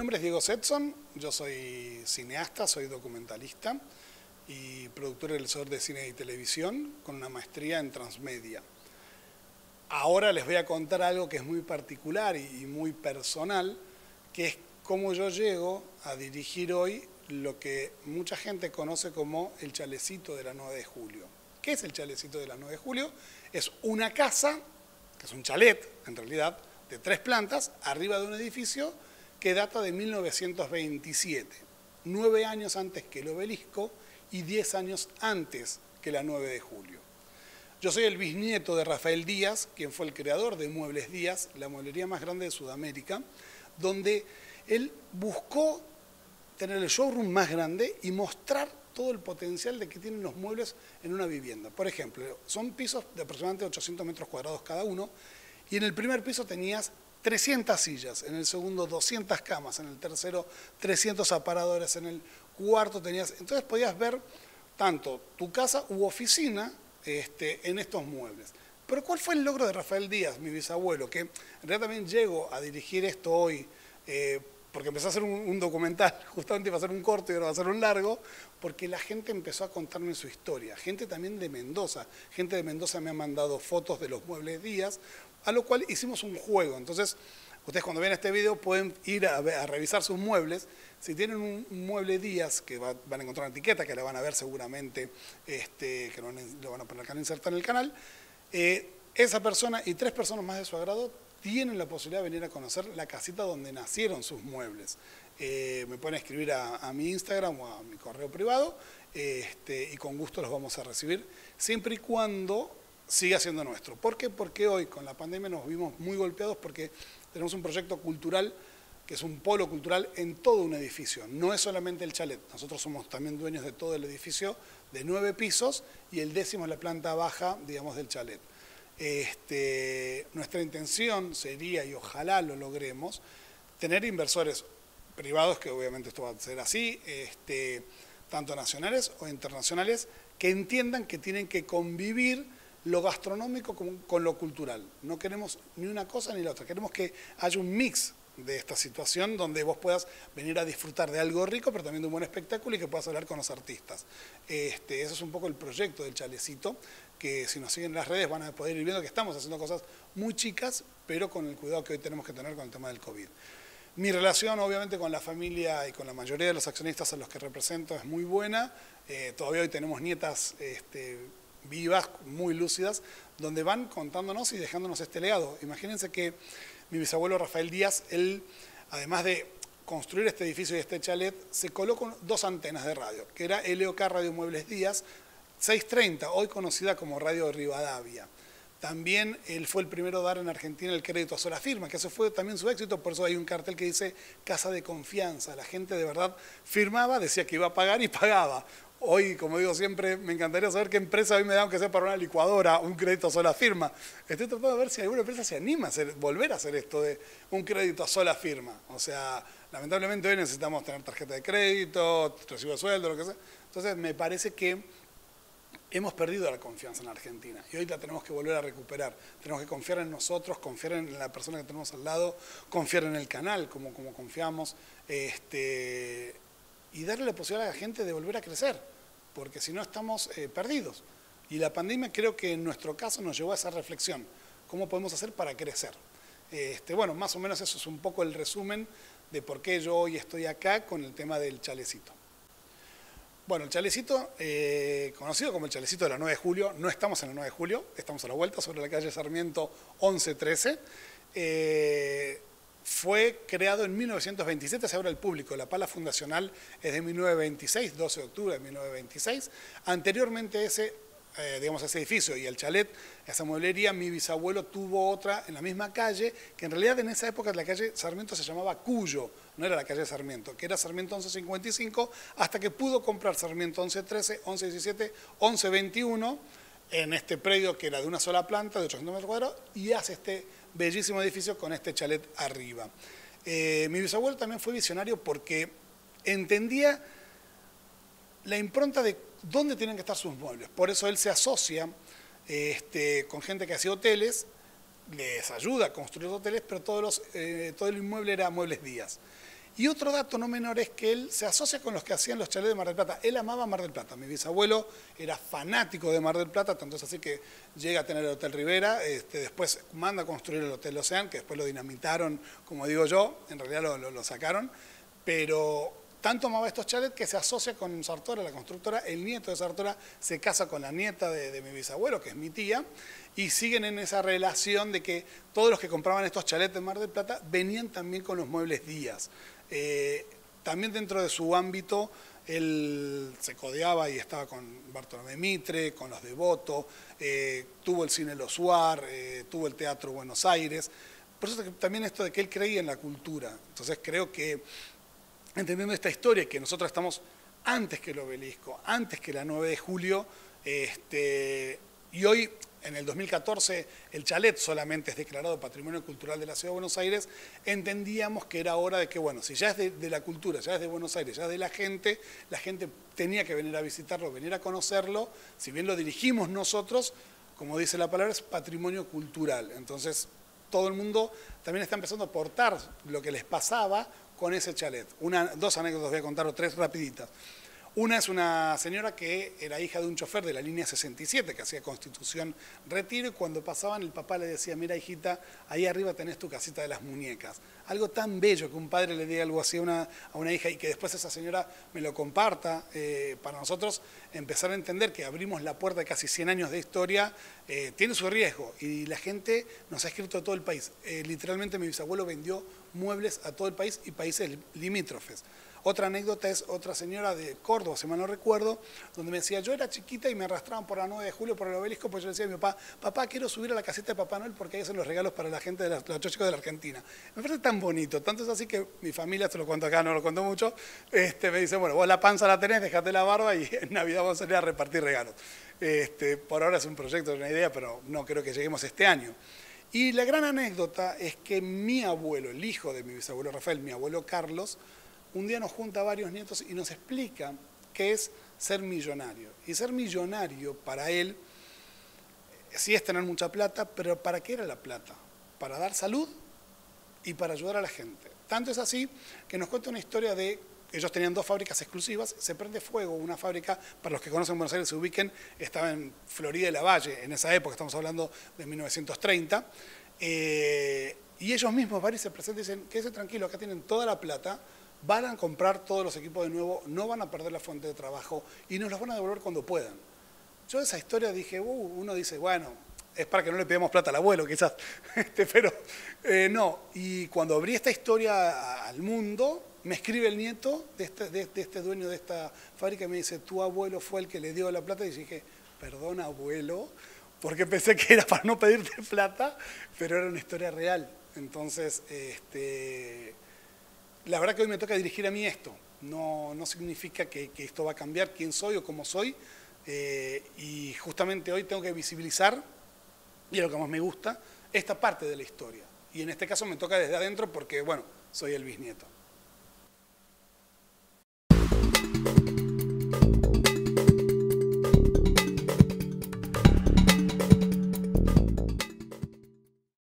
nombre es Diego Sethson, yo soy cineasta, soy documentalista y productor y realizador de cine y televisión con una maestría en transmedia. Ahora les voy a contar algo que es muy particular y muy personal, que es cómo yo llego a dirigir hoy lo que mucha gente conoce como el chalecito de la 9 de julio. ¿Qué es el chalecito de la 9 de julio? Es una casa, que es un chalet en realidad, de 3 plantas, arriba de un edificio que data de 1927, 9 años antes que el obelisco y 10 años antes que la 9 de julio. Yo soy el bisnieto de Rafael Díaz, quien fue el creador de Muebles Díaz, la mueblería más grande de Sudamérica, donde él buscó tener el showroom más grande y mostrar todo el potencial de que tienen los muebles en una vivienda. Por ejemplo, son pisos de aproximadamente 800 metros cuadrados cada uno, y en el primer piso tenías 300 sillas, en el segundo 200 camas, en el tercero 300 aparadores, en el cuarto tenías... Entonces podías ver tanto tu casa u oficina en estos muebles. Pero ¿cuál fue el logro de Rafael Díaz, mi bisabuelo? Que en realidad también llego a dirigir esto hoy, porque empecé a hacer un documental, justamente iba a hacer un corto y ahora va a hacer un largo, porque la gente empezó a contarme su historia. Gente también de Mendoza. Gente de Mendoza me ha mandado fotos de los muebles Díaz, a lo cual hicimos un juego. Entonces, ustedes cuando vean este video pueden ir a revisar sus muebles. Si tienen un mueble Díaz, que van a encontrar una etiqueta, que la van a ver seguramente, que lo van a poner acá, insertar en el canal, esa persona y 3 personas más de su agrado tienen la posibilidad de venir a conocer la casita donde nacieron sus muebles. Me pueden escribir a mi Instagram o a mi correo privado y con gusto los vamos a recibir, siempre y cuando siga siendo nuestro. ¿Por qué? Porque hoy con la pandemia nos vimos muy golpeados porque tenemos un proyecto cultural que es un polo cultural en todo un edificio, no es solamente el chalet. Nosotros somos también dueños de todo el edificio de 9 pisos y el 10º es la planta baja, digamos, del chalet. Nuestra intención sería, y ojalá lo logremos, tener inversores privados, que obviamente esto va a ser así, tanto nacionales o internacionales, que entiendan que tienen que convivir lo gastronómico con lo cultural. No queremos ni una cosa ni la otra, queremos que haya un mix de esta situación donde vos puedas venir a disfrutar de algo rico, pero también de un buen espectáculo y que puedas hablar con los artistas. Eso es un poco el proyecto del chalecito, que si nos siguen en las redes van a poder ir viendo que estamos haciendo cosas muy chicas, pero con el cuidado que hoy tenemos que tener con el tema del COVID. Mi relación, obviamente, con la familia y con la mayoría de los accionistas a los que represento es muy buena. Todavía hoy tenemos nietas vivas, muy lúcidas, donde van contándonos y dejándonos este legado. Imagínense que mi bisabuelo Rafael Díaz, él, además de construir este edificio y este chalet, se colocó 2 antenas de radio, que era LOK Radio Muebles Díaz, 630, hoy conocida como Radio Rivadavia. También él fue el primero a dar en Argentina el crédito a sola firma, que eso fue también su éxito, por eso hay un cartel que dice Casa de Confianza. La gente de verdad firmaba, decía que iba a pagar y pagaba. Hoy, como digo siempre, me encantaría saber qué empresa hoy me da, aunque sea para una licuadora, un crédito a sola firma. Estoy tratando de ver si alguna empresa se anima a volver a hacer esto de un crédito a sola firma. O sea, lamentablemente hoy necesitamos tener tarjeta de crédito, recibo de sueldo, lo que sea. Entonces, me parece que hemos perdido la confianza en la Argentina y hoy la tenemos que volver a recuperar. Tenemos que confiar en nosotros, confiar en la persona que tenemos al lado, confiar en el canal, como confiamos, y darle la posibilidad a la gente de volver a crecer, porque si no estamos perdidos. Y la pandemia creo que en nuestro caso nos llevó a esa reflexión, ¿cómo podemos hacer para crecer? Bueno, más o menos eso es un poco el resumen de por qué yo hoy estoy acá con el tema del chalecito. Bueno, el chalecito, conocido como el chalecito de la 9 de julio, no estamos en la 9 de julio, estamos a la vuelta sobre la calle Sarmiento 1113, fue creado en 1927, se abre al público. La pala fundacional es de 1926, 12 de octubre de 1926. Anteriormente ese edificio y el chalet, esa mueblería, mi bisabuelo tuvo otra en la misma calle, que en realidad en esa época la calle Sarmiento se llamaba Cuyo, no era la calle Sarmiento, que era Sarmiento 1155, hasta que pudo comprar Sarmiento 1113, 1117, 1121, en este predio que era de una sola planta, de 800 metros cuadrados, y hace este bellísimo edificio con este chalet arriba. Mi bisabuelo también fue visionario porque entendía la impronta de dónde tienen que estar sus muebles. Por eso él se asocia con gente que hacía hoteles, les ayuda a construir hoteles, pero todo el inmueble era Muebles Díaz. Y otro dato no menor es que él se asocia con los que hacían los chalets de Mar del Plata. Él amaba Mar del Plata. Mi bisabuelo era fanático de Mar del Plata, tanto es así que llega a tener el Hotel Rivera, después manda a construir el Hotel Ocean, que después lo dinamitaron, como digo yo, en realidad lo sacaron, pero tanto amaba estos chalets que se asocia con Sartora, la constructora. El nieto de Sartora se casa con la nieta de mi bisabuelo, que es mi tía, y siguen en esa relación de que todos los que compraban estos chalets de Mar del Plata venían también con los muebles Díaz. También dentro de su ámbito, él se codeaba y estaba con Bartolomé Mitre, con los devotos, tuvo el cine Los Suárez, tuvo el teatro Buenos Aires. Por eso también esto de que él creía en la cultura. Entonces creo que, entendiendo esta historia, que nosotros estamos antes que el obelisco, antes que la 9 de julio, y hoy, en el 2014, el chalet solamente es declarado Patrimonio Cultural de la Ciudad de Buenos Aires, entendíamos que era hora de que, bueno, si ya es de la cultura, ya es de Buenos Aires, ya es de la gente tenía que venir a visitarlo, venir a conocerlo. Si bien lo dirigimos nosotros, como dice la palabra, es patrimonio cultural. Entonces, todo el mundo también está empezando a aportar lo que les pasaba con ese chalet. Dos anécdotas voy a contar, o tres rapiditas. Una es una señora que era hija de un chofer de la línea 67 que hacía Constitución Retiro, y cuando pasaban el papá le decía: mira, hijita, ahí arriba tenés tu casita de las muñecas. Algo tan bello que un padre le diga algo así a una hija, y que después esa señora me lo comparta, para nosotros empezar a entender que abrimos la puerta de casi 100 años de historia, tiene su riesgo, y la gente nos ha escrito a todo el país. Literalmente mi bisabuelo vendió muebles a todo el país y países limítrofes. Otra anécdota es otra señora de Córdoba, si mal no recuerdo, donde me decía: yo era chiquita y me arrastraban por la 9 de julio, por el obelisco, pues yo decía a mi papá: papá, quiero subir a la caseta de Papá Noel porque ahí hacen los regalos para la gente de los chicos de la Argentina. Me parece tan bonito, tanto es así que mi familia, se lo cuento acá, no lo cuento mucho, me dice: bueno, vos la panza la tenés, dejate la barba y en Navidad vamos a salir a repartir regalos. Por ahora es un proyecto, una idea, pero no creo que lleguemos este año. Y la gran anécdota es que mi abuelo, el hijo de mi bisabuelo Rafael, mi abuelo Carlos, un día nos junta a varios nietos y nos explica qué es ser millonario. Y ser millonario para él, sí es tener mucha plata, pero ¿para qué era la plata? Para dar salud y para ayudar a la gente. Tanto es así que nos cuenta una historia de... Ellos tenían dos fábricas exclusivas, se prende fuego una fábrica, para los que conocen Buenos Aires se ubiquen, estaba en Florida de la Valle, en esa época, estamos hablando de 1930, y ellos mismos van y se presentan y dicen: quédense tranquilos, acá tienen toda la plata, van a comprar todos los equipos de nuevo, no van a perder la fuente de trabajo y nos los van a devolver cuando puedan. Yo esa historia dije, uno dice, bueno, es para que no le pidamos plata al abuelo quizás, pero no. Y cuando abrí esta historia al mundo, me escribe el nieto de este dueño de esta fábrica y me dice: tu abuelo fue el que le dio la plata. Y dije: perdón, abuelo, porque pensé que era para no pedirte plata, pero era una historia real. Entonces, la verdad que hoy me toca dirigir a mí esto. No significa que esto va a cambiar quién soy o cómo soy. Y justamente hoy tengo que visibilizar, y es lo que más me gusta, esta parte de la historia. Y en este caso me toca desde adentro porque, bueno, soy el bisnieto.